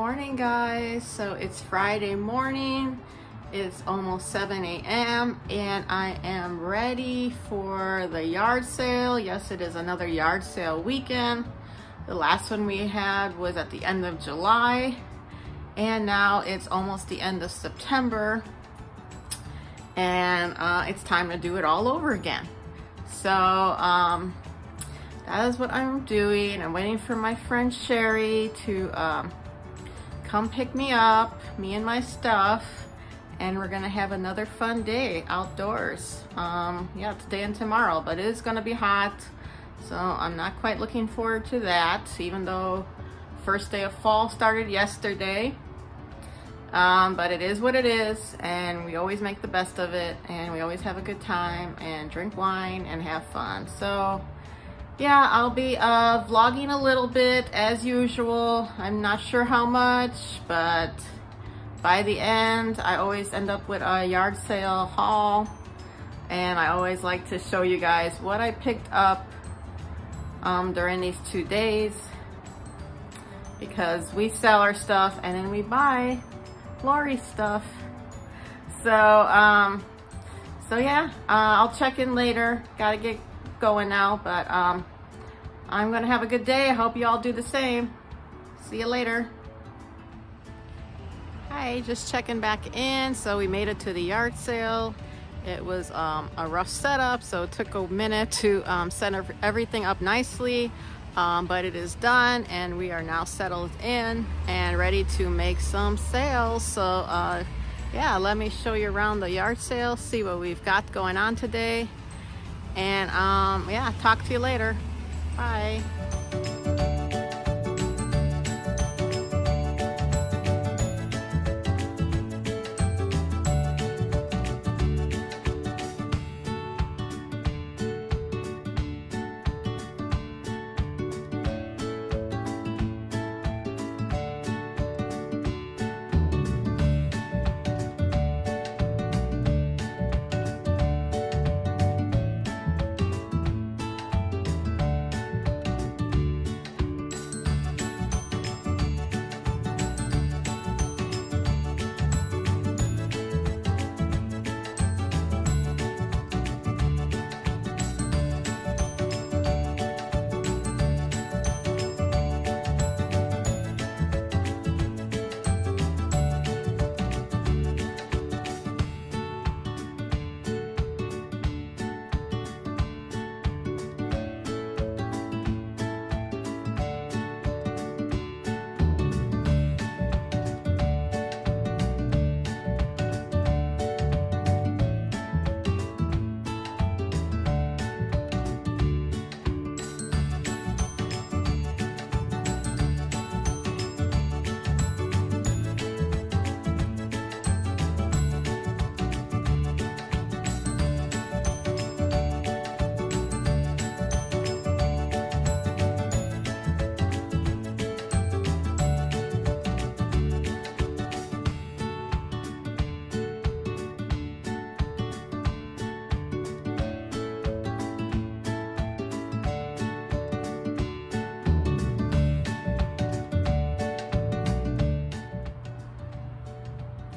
morning, guys. So it's Friday morning. It's almost 7 a.m. and I am ready for the yard sale. Yes, it is another yard sale weekend. The last one we had was at the end of July, and now it's almost the end of September, and it's time to do it all over again. So that is what I'm doing. I'm waiting for my friend Sherry to come pick me up, me and my stuff, and we're gonna have another fun day outdoors. Yeah, today and tomorrow, but it is gonna be hot, so I'm not quite looking forward to that, even though first day of fall started yesterday. But it is what it is, and we always make the best of it, and we always have a good time and drink wine and have fun. So yeah, I'll be vlogging a little bit as usual. I'm not sure how much, but by the end, I always end up with a yard sale haul, and I always like to show you guys what I picked up during these 2 days, because we sell our stuff and then we buy Lori's stuff. So yeah, I'll check in later. Gotta get going now, but I'm gonna have a good day. I hope you all do the same. See you later. Hi, just checking back in. So we made it to the yard sale. It was a rough setup, so it took a minute to set everything up nicely, but it is done, and we are now settled in and ready to make some sales. So yeah, let me show you around the yard sale, see what we've got going on today, and yeah, talk to you later. Bye.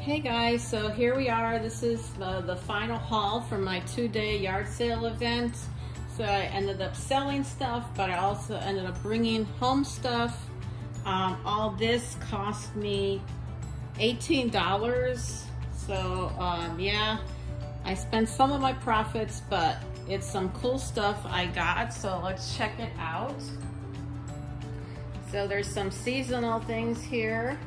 Hey guys, so here we are. This is the final haul from my 2-day yard sale event. So I ended up selling stuff, but I also ended up bringing home stuff. All this cost me $18. So yeah, I spent some of my profits, but it's some cool stuff I got. So let's check it out. So there's some seasonal things here,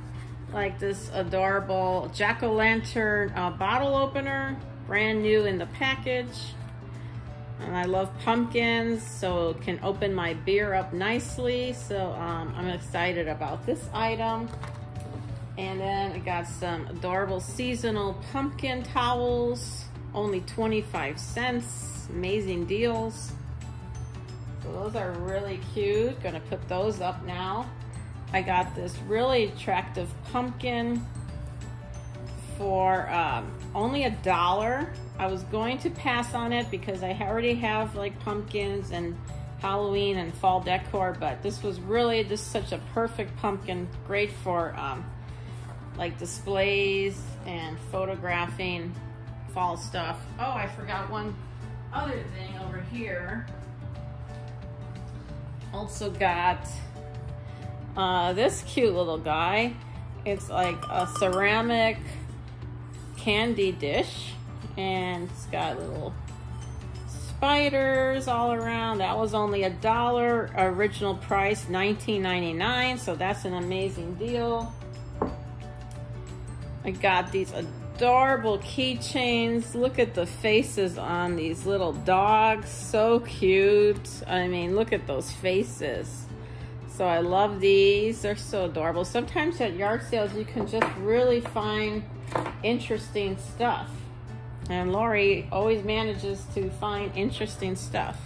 like this adorable jack-o'-lantern bottle opener, brand new in the package. And I love pumpkins, so it can open my beer up nicely. So I'm excited about this item. And then I got some adorable seasonal pumpkin towels, only 25 cents, amazing deals. So those are really cute, gonna put those up now. I got this really attractive pumpkin for only $1. I was going to pass on it because I already have like pumpkins and Halloween and fall decor, but this was really just such a perfect pumpkin. Great for like displays and photographing fall stuff. Oh, I forgot one other thing over here. Also got this cute little guy. It's like a ceramic candy dish, and it's got little spiders all around. That was only $1, original price $19.99, so that's an amazing deal. I got these adorable keychains. Look at the faces on these little dogs, so cute. I mean, look at those faces. So I love these, they're so adorable. Sometimes at yard sales you can just really find interesting stuff, and Lori always manages to find interesting stuff.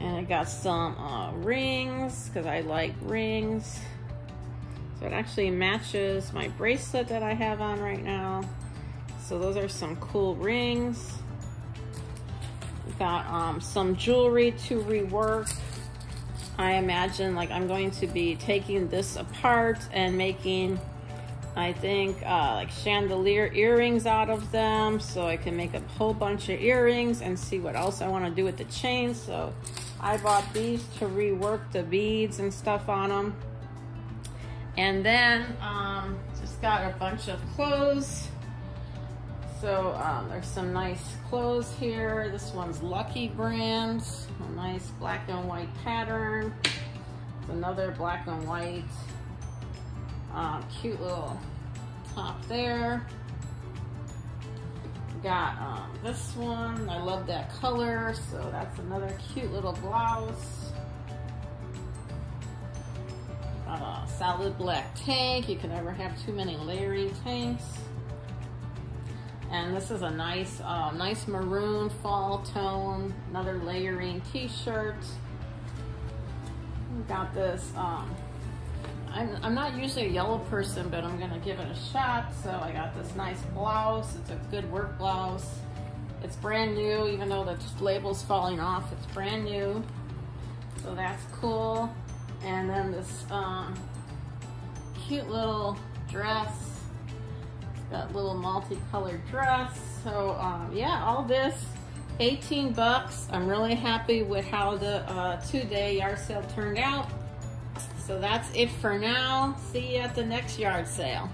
And I got some rings, because I like rings. So it actually matches my bracelet that I have on right now. So those are some cool rings. We've got some jewelry to rework. I imagine, like, I'm going to be taking this apart and making, I think, like chandelier earrings out of them. So I can make a whole bunch of earrings and see what else I want to do with the chains. So I bought these to rework the beads and stuff on them. And then just got a bunch of clothes. So there's some nice clothes here. This one's Lucky Brand, a nice black and white pattern. It's another black and white, cute little top there. Got this one, I love that color. So that's another cute little blouse. Solid black tank. You can never have too many layering tanks. And this is a nice nice maroon fall tone, another layering t-shirt. Got this I'm not usually a yellow person, but I'm gonna give it a shot. So I got this nice blouse. It's a good work blouse. It's brand new, even though the label's falling off. It's brand new, so that's cool. And then this cute little dress, that little multicolored dress. So yeah, all this, 18 bucks. I'm really happy with how the two-day yard sale turned out. So that's it for now. See you at the next yard sale.